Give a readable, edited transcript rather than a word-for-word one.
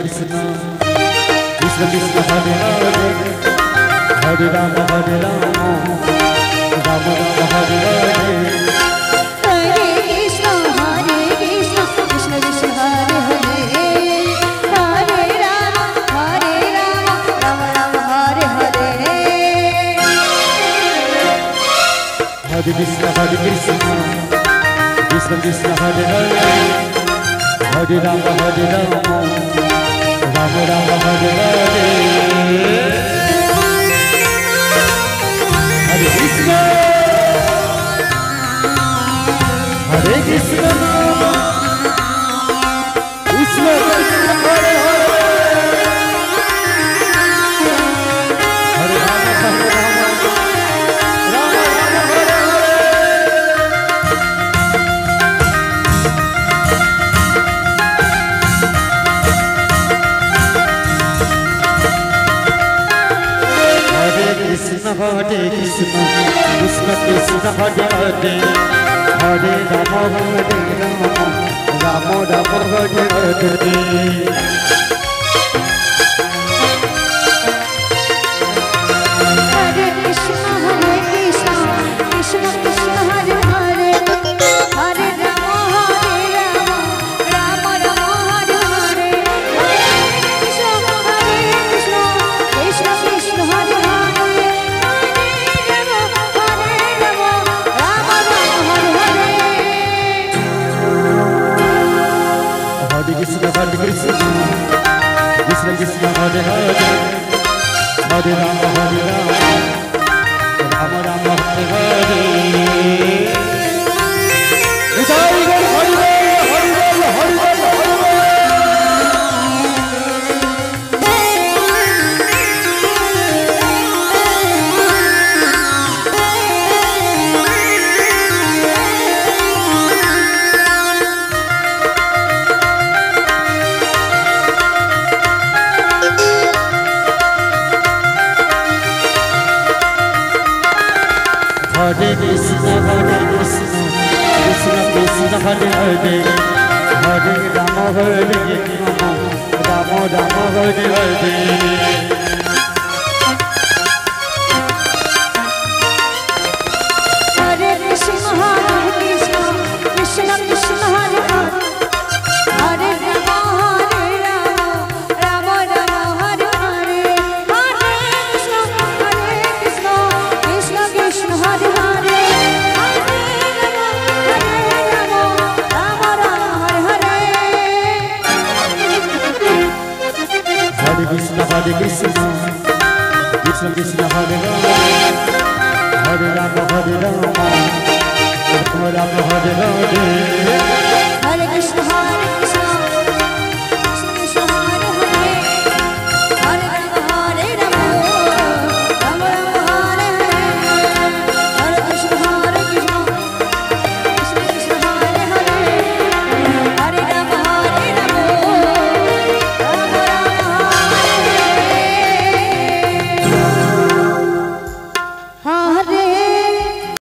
Krishna, Krishna Krishna Hare Hare, Hare Rama Hare Rama, Rama Rama Hare Hare. Hare Krishna, Hare Krishna, Krishna Krishna Hare Hare, Hare Rama Hare Rama, Rama Rama Hare Hare. Hare Krishna, Krishna Krishna Hare Hare, Hare Rama Hare Rama. Rama Rama Hare Hare Hare Krishna Krishna Krishna Hare Hare Hare Rama Hare Rama Rama Rama Hare Hare Hare Krishna, Krishna Krishna Hare Hare, Hare Rama Hare Rama, Rama Rama Hare Hare. Hare Krishna, Hare Krishna, Krishna Krishna Hare Hare, Hare Rama Hare Rama, Rama Rama Hare Hare. Hare Krishna, Krishna Krishna Hare Hare. Hare Krishna, Krishna Krishna Hare Hare, Hare Rama Hare Rama, Rama Rama Hare Hare. Hare Hare Hare Hare Hare. Hare Krishna, Hare Krishna, Krishna Krishna Hare Hare, Hare Rama Hare Rama, Rama Rama Hare Hare. Hare Krishna, Hare Krishna, Krishna Krishna Hare Hare, Hare Rama Hare Rama, Rama Rama Hare Hare. Hare Krishna, Krishna Krishna Hare Hare. Hare Krishna, Krishna Krishna Hare Rama, Hare Rama Hare Rama, Rama Rama Hare Hare. Hare Krishna, Hare Krishna.